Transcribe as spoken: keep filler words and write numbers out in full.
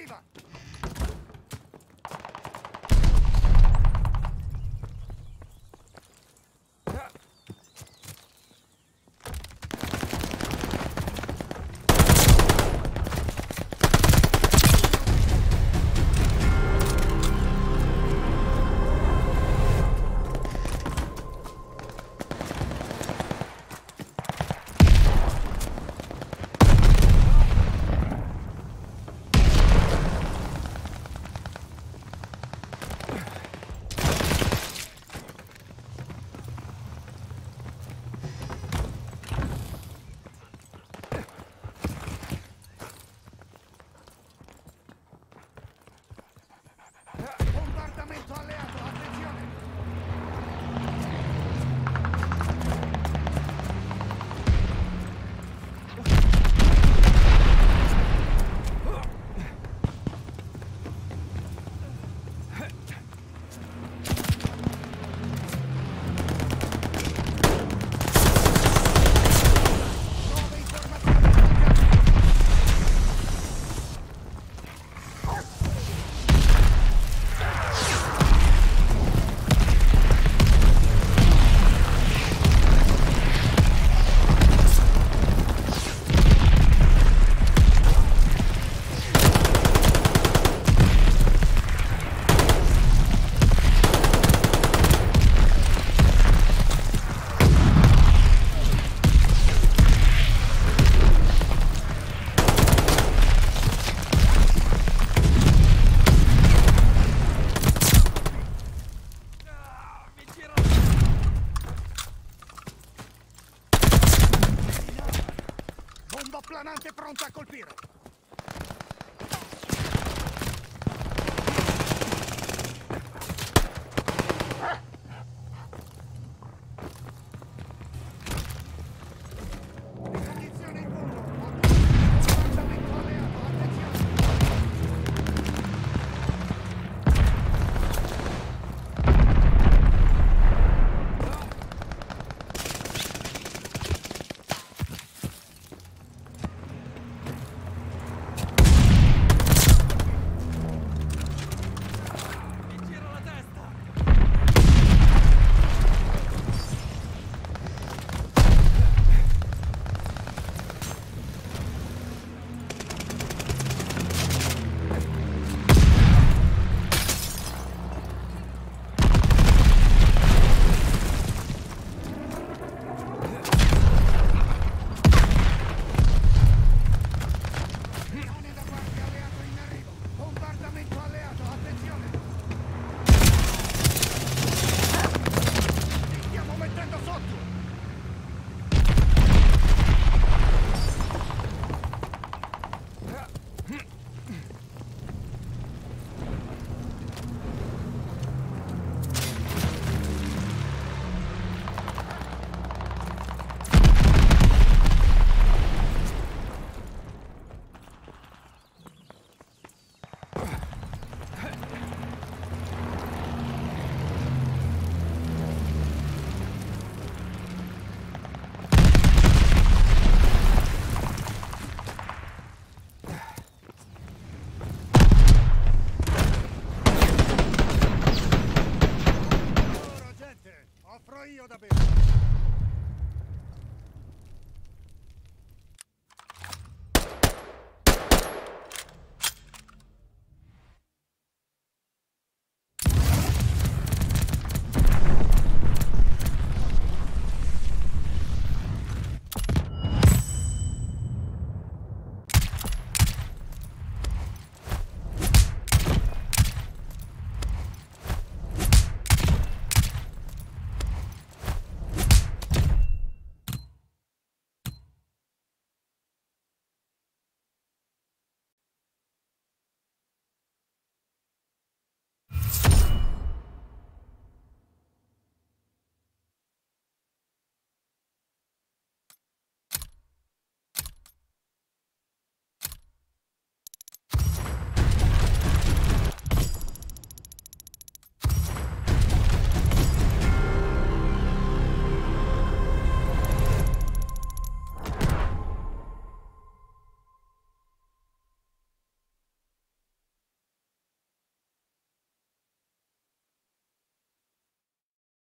arriva! Planante pronta a colpire. Io davvero